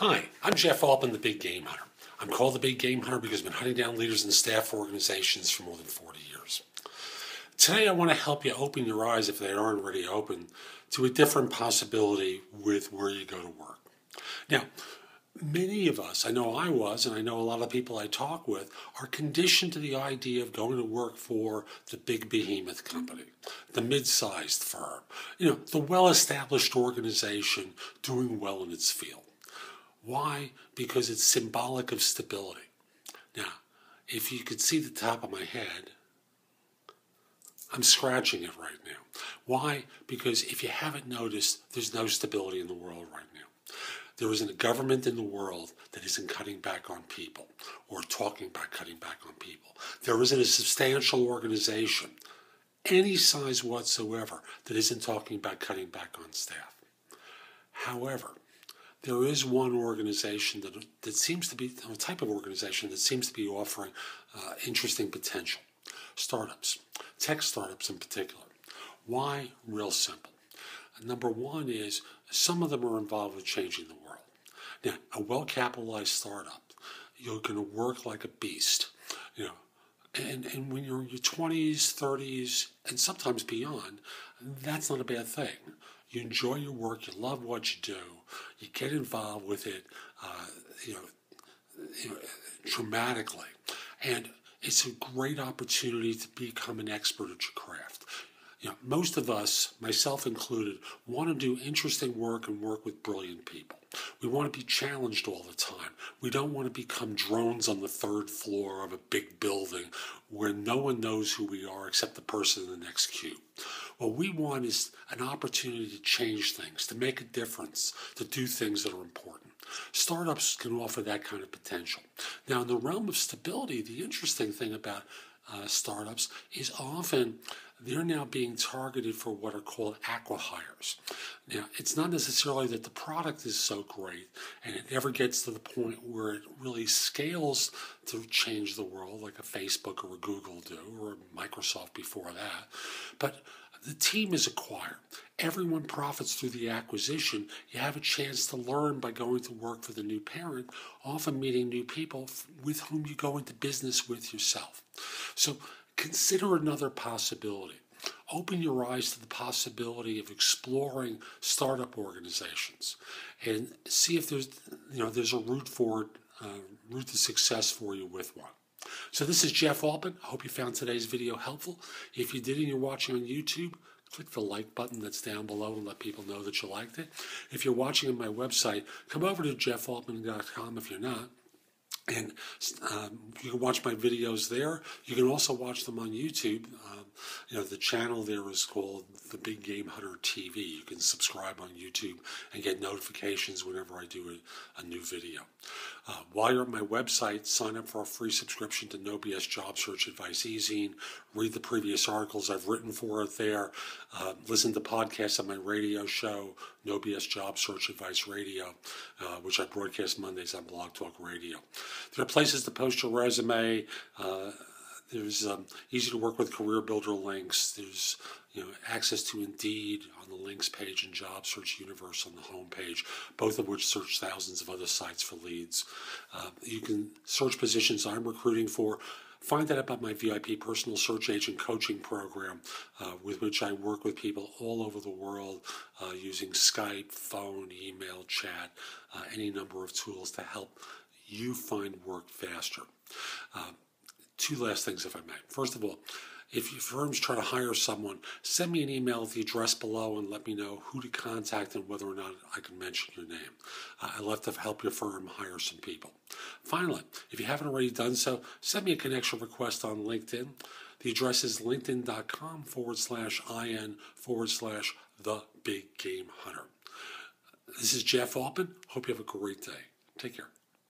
Hi, I'm Jeff Altman, The Big Game Hunter. I'm called The Big Game Hunter because I've been hunting down leaders and staff organizations for more than 40 years. Today I want to help you open your eyes, if they aren't already open, to a different possibility with where you go to work. Now, many of us, I know I was, and I know a lot of people I talk with, are conditioned to the idea of going to work for the big behemoth company, the mid-sized firm, the well-established organization doing well in its field. Why? Because it's symbolic of stability. Now, if you could see the top of my head, I'm scratching it right now. Why? Because if you haven't noticed, there's no stability in the world right now. There isn't a government in the world that isn't cutting back on people or talking about cutting back on people. There isn't a substantial organization, any size whatsoever, that isn't talking about cutting back on staff. However, there is one organization that seems to be, a type of organization that seems to be offering interesting potential. Startups, tech startups in particular. Why? Real simple. Number one is some of them are involved with changing the world. Now, a well-capitalized startup, you're going to work like a beast. And when you're in your 20s, 30s, and sometimes beyond, that's not a bad thing. You enjoy your work, you love what you do, you get involved with it, dramatically. And it's a great opportunity to become an expert at your craft. Most of us, myself included, want to do interesting work and work with brilliant people. We want to be challenged all the time. We don't want to become drones on the third floor of a big building where no one knows who we are except the person in the next queue. What we want is an opportunity to change things, to make a difference, to do things that are important. Startups can offer that kind of potential. Now, in the realm of stability, the interesting thing about startups is often they're now being targeted for what are called acqui-hires. Now, it's not necessarily that the product is so great and it never gets to the point where it really scales to change the world like a Facebook or a Google do or a Microsoft before that, but the team is acquired. Everyone profits through the acquisition. You have a chance to learn by going to work for the new parent, often meeting new people with whom you go into business with yourself. So consider another possibility. Open your eyes to the possibility of exploring startup organizations and see if there's a route forward, route to success for you with one. So this is Jeff Altman. I hope you found today's video helpful. If you did and you're watching on YouTube, click the like button that's down below and let people know that you liked it. If you're watching on my website, come over to jeffaltman.com if you're not. And you can watch my videos there. You can also watch them on YouTube. The channel there is called The Big Game Hunter TV. You can subscribe on YouTube and get notifications whenever I do a new video. While you're at my website, sign up for a free subscription to No BS Job Search Advice e-zine. Read the previous articles I've written for it there. Listen to podcasts on my radio show, No BS Job Search Advice Radio, which I broadcast Mondays on Blog Talk Radio. There are places to post your resume. There's easy to work with career builder links. There's access to Indeed on the links page and Job Search Universe on the home page, both of which search thousands of other sites for leads. You can search positions I'm recruiting for. Find out about my VIP personal search agent coaching program with which I work with people all over the world using Skype, phone, email, chat, any number of tools to help you find work faster. Two last things, if I may. First of all, if your firms try to hire someone, send me an email at the address below and let me know who to contact and whether or not I can mention your name. I'd love to help your firm hire some people. Finally, if you haven't already done so, send me a connection request on LinkedIn. The address is linkedin.com/in/TheBigGameHunter. This is Jeff Altman. Hope you have a great day. Take care.